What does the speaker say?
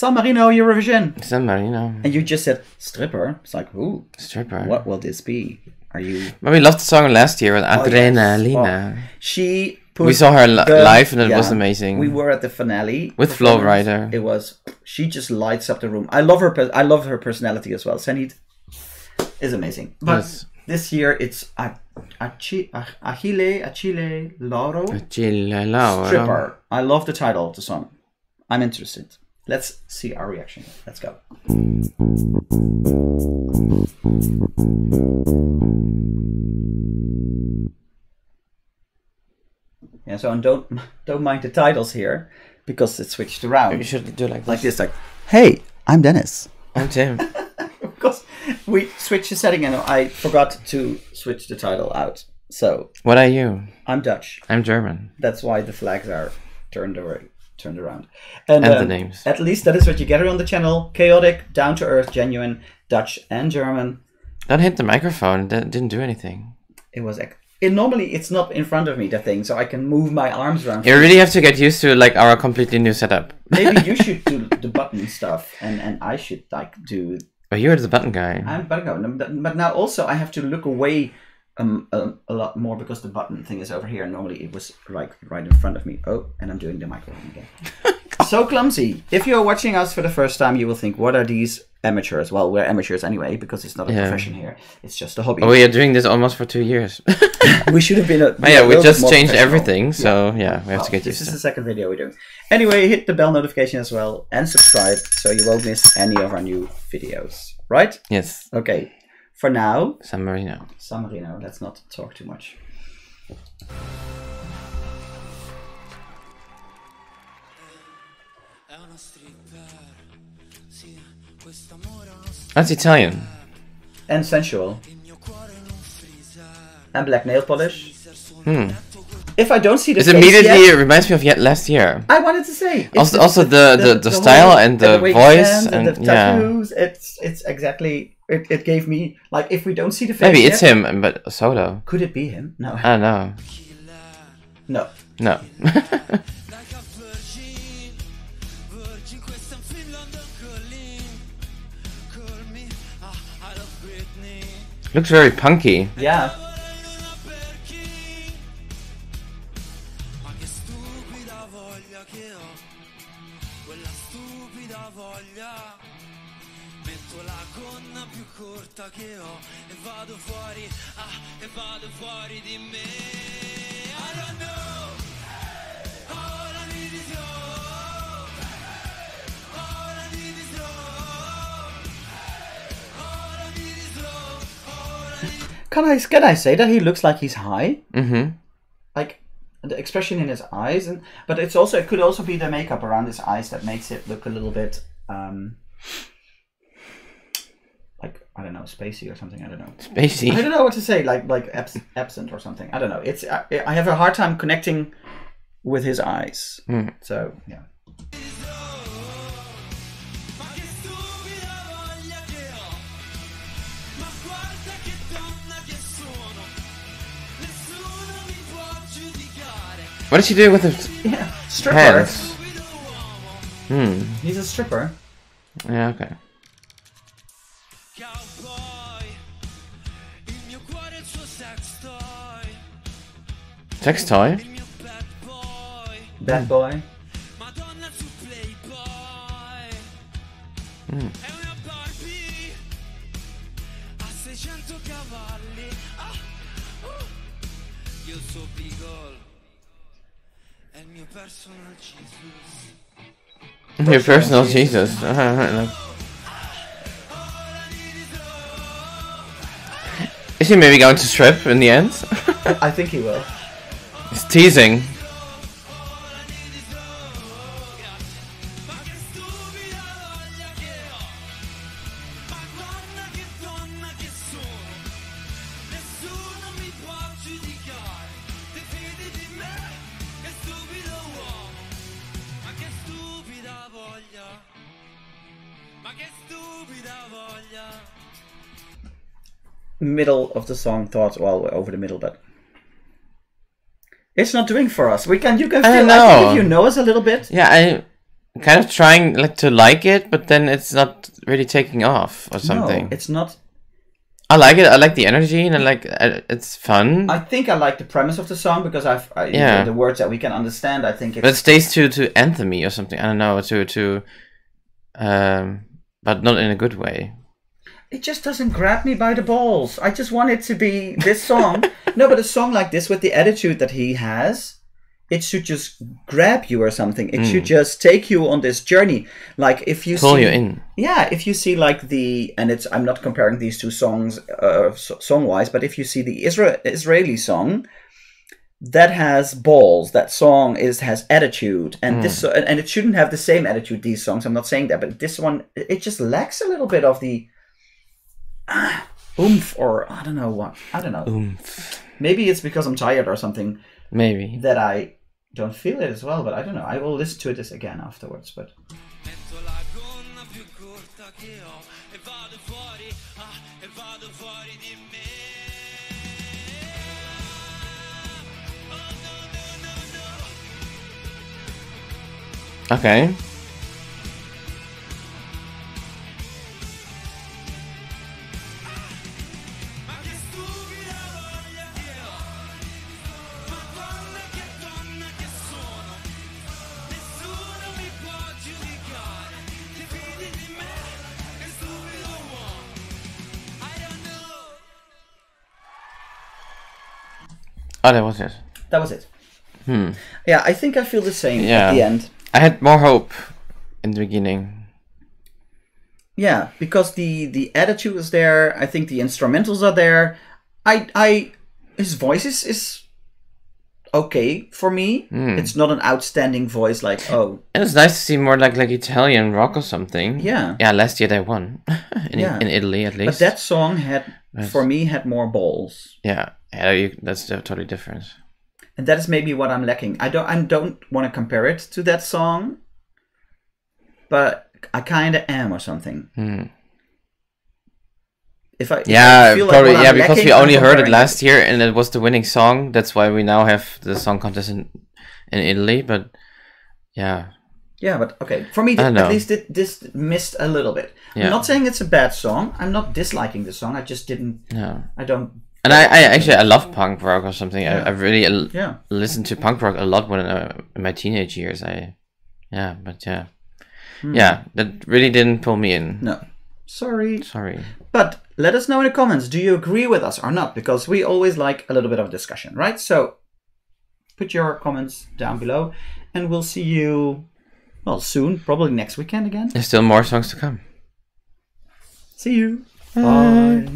San Marino Eurovision. San Marino. And you just said stripper. It's like, ooh. Stripper. What will this be? Are you... But we loved the song last year with Adrenalina. Yes. Oh. She put... We saw her live and it was amazing. We were at the finale. With Flo Rida. It was... She just lights up the room. I love her personality as well. Senid is amazing. But yes. This year it's Achille Lauro. Achille Lauro. Stripper. I love the title of the song. I'm interested. Let's see our reaction. Let's go. Yeah, so don't mind the titles here because it switched around. You should do like this, hey, I'm Dennis. I'm Tim. Of course, we switched the setting and I forgot to switch the title out. So what are you? I'm Dutch. I'm German. That's why the flags are turned away. Turned around and the names. At least that is what you get on the channel. Chaotic, down to earth, genuine, Dutch and German. That hit the microphone. That didn't do anything. It was normally it's not in front of me, the thing, so I can move my arms around. You really have to get used to like our completely new setup. Maybe you should do the button stuff, and I should like do. Oh, you're the button guy. I'm button guy, but now also I have to look away a lot more because the button thing is over here. Normally it was right in front of me. Oh, and I'm doing the microphone again. So clumsy. If you're watching us for the first time, you will think, what are these amateurs? Well, we're amateurs anyway because it's not a profession here. It's just a hobby. We are doing this almost for 2 years. We should have been we just changed everything. So yeah, we have to get used to it. This is the second video we're doing. Anyway, hit the bell notification as well and subscribe so you won't miss any of our new videos. Right? Yes. Okay. For now, San Marino. San Marino, let's not talk too much. That's Italian. And sensual. And black nail polish. Hmm. If I don't see the face immediately yet, it reminds me of last year. I wanted to say. Also the style and the voice and the tattoos. Yeah. It's exactly. It gave me like if we don't see the face. Maybe it's him, but solo. Could it be him? No. I don't know. No. No. Looks very punky. Yeah. Can I say that he looks like he's high? Mm-hmm. Like the expression in his eyes, and but it's also it could also be the makeup around his eyes that makes it look a little bit like I don't know, spacey or something. I don't know. Spacey. I don't know what to say. Like absent or something. I don't know. It's I have a hard time connecting with his eyes. Mm. So yeah. What is he doing with his stripper? Hands? Hmm. He's a stripper. Yeah. Okay. Sex toy? Bad boy. Mm. Your personal Jesus. Is he maybe going to strip in the end? I think he will. It's teasing. Middle of the song thought, well, we're over the middle, but it's not doing for us. You can feel like if you know us a little bit. Yeah, I'm kind of trying to like it, but then it's not really taking off or something. No, it's not. I like it. I like the energy, and I like it's fun. I think I like the premise of the song because I the words that we can understand. I think, but it stays too anthem-y or something. I don't know, but not in a good way. It just doesn't grab me by the balls. I just want it to be this song. No, but a song like this with the attitude that he has, it should just grab you or something. It should just take you on this journey. Like if you pull you in. Yeah, if you see like the, and it's, I'm not comparing these two songs song-wise, but if you see the Israeli song, that has balls. That song has attitude, and this and it shouldn't have the same attitude. These songs, I'm not saying that, but this one, it just lacks a little bit of the oomph, or I don't know what. I don't know. Oomph. Maybe it's because I'm tired or something. Maybe that I don't feel it as well, but I don't know. I will listen to this again afterwards, but okay. Oh, that was it. That was it. Hmm. Yeah, I think I feel the same at the end. I had more hope in the beginning. Yeah, because the attitude is there. I think the instrumentals are there. His voice is okay for me. It's not an outstanding voice like And it's nice to see more like Italian rock or something. Yeah. Yeah. Last year they won in Italy at least. But that song had more balls. Yeah. That's totally different, and that is maybe what I'm lacking. I don't want to compare it to that song, but I kind of am or something. If I feel probably because we only heard it last year, and it was the winning song. That's why we now have the song contest in Italy. But yeah, but okay, for me at least this missed a little bit. Yeah. I'm not saying it's a bad song. I'm not disliking the song. I just didn't. Yeah. I don't. And I love punk rock or something. Yeah. I really listened to punk rock a lot when in my teenage years. That really didn't pull me in. No, sorry. But let us know in the comments. Do you agree with us or not? Because we always like a little bit of discussion, right? So put your comments down below, and we'll see you soon, probably next weekend again. There's still more songs to come. See you. Bye.